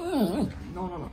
No, no, no.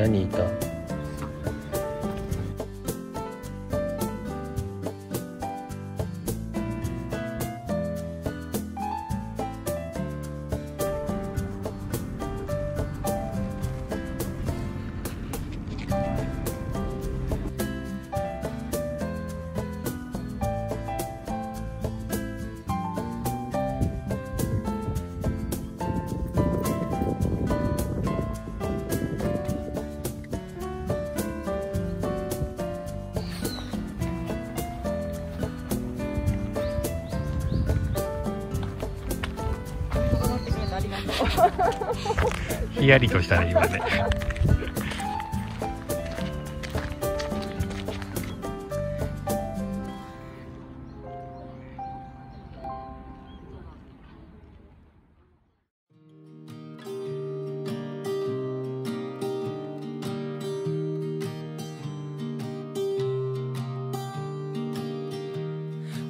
何いた？ひやりとしたね今ね。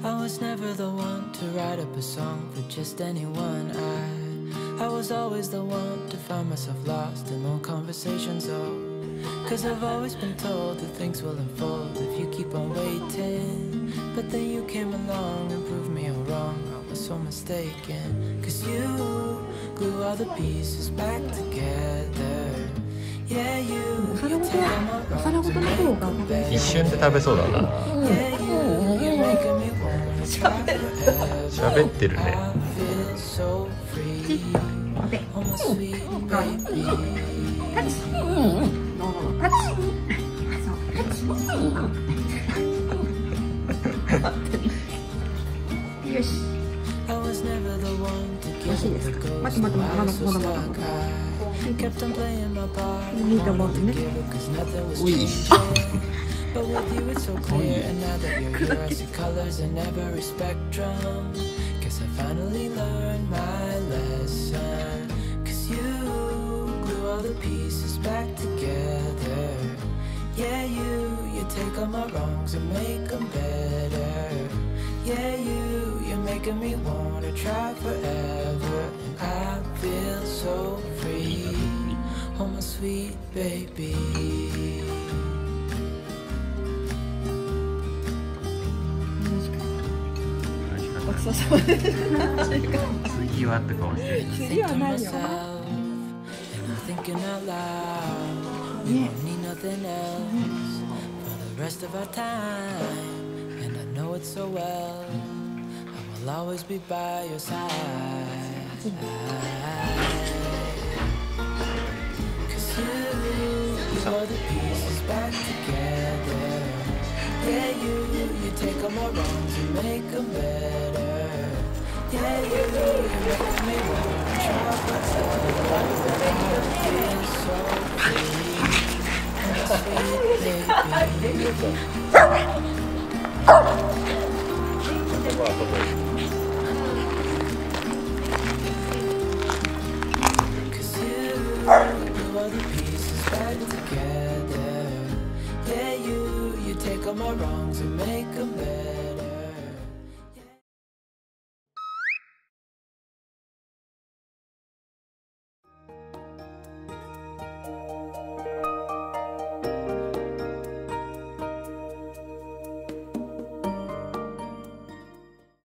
I was never the one to write up a song for just anyone. I was always the one to find myself lost in all conversations, oh, 'cause I've always been told that things will unfold if you keep on waiting. But then you came along and proved me all wrong, I was so mistaken. 'Cause you glue all the pieces back together. Yeah, you take all my wrongs and make them better. 一瞬で食べそうだな。喋ってるね。But with you it's so clear, and now that you're here I see colors in every spectrum. Guess I finally learned my lesson. 'Cause you glue all the pieces back together. Yeah, you take all my wrongs and make them better. Yeah, you're making me wanna try forever. And I feel so free, oh my sweet baby.次はって顔してる。次はないよ。ね。Yeah, you make me want to try myself. Yeah, you take all my wrongs and make them better.